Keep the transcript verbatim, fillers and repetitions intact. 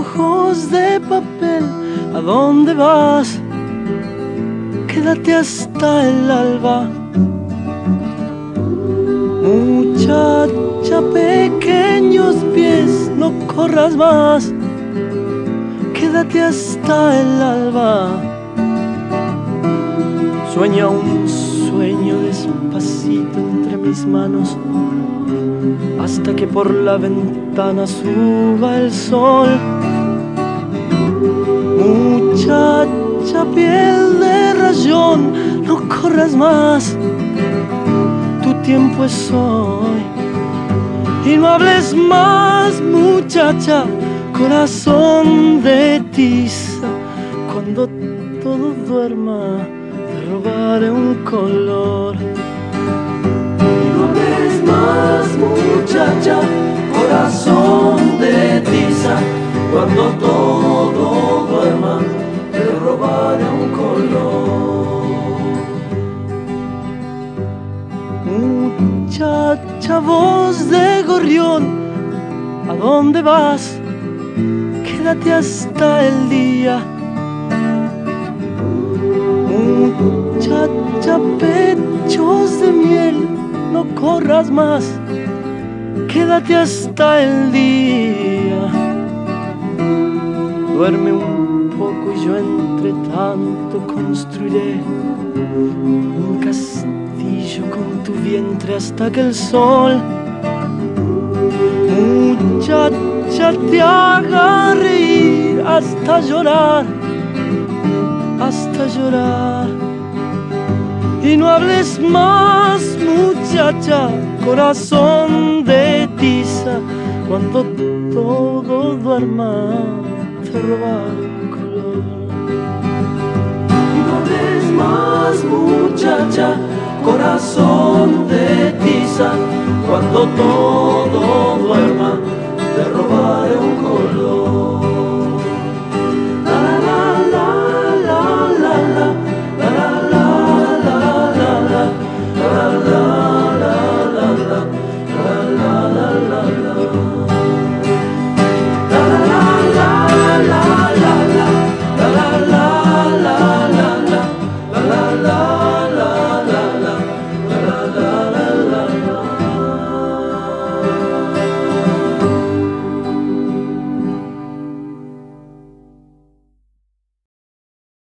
ojos de papel, ¿a dónde vas? Quédate hasta el alba. Muchacha, pequeños pies, no corras más, quédate hasta el alba. Sueña un sueño despacito entre mis manos, hasta que por la ventana suba el sol. Muchacha, piel de rayón, no corras más, tu tiempo es hoy. Y no hables más, muchacha, corazón de tiza, cuando todo duerma te robaré un color. Muchacha, corazón de tiza, cuando todo duerma, te robaré un color. Muchacha, voz de gorrión, ¿a dónde vas? Quédate hasta el día. Muchacha, pechos de miel, no corras más, quédate hasta el día. Duerme un poco y yo entre tanto construiré un castillo con tu vientre hasta que el sol. Muchacha, te haga reír hasta llorar, hasta llorar. Y no hables más, muchacha, corazón de tiza, cuando todo duerma te robaré un color. Y no hables más, muchacha, corazón de tiza, cuando todo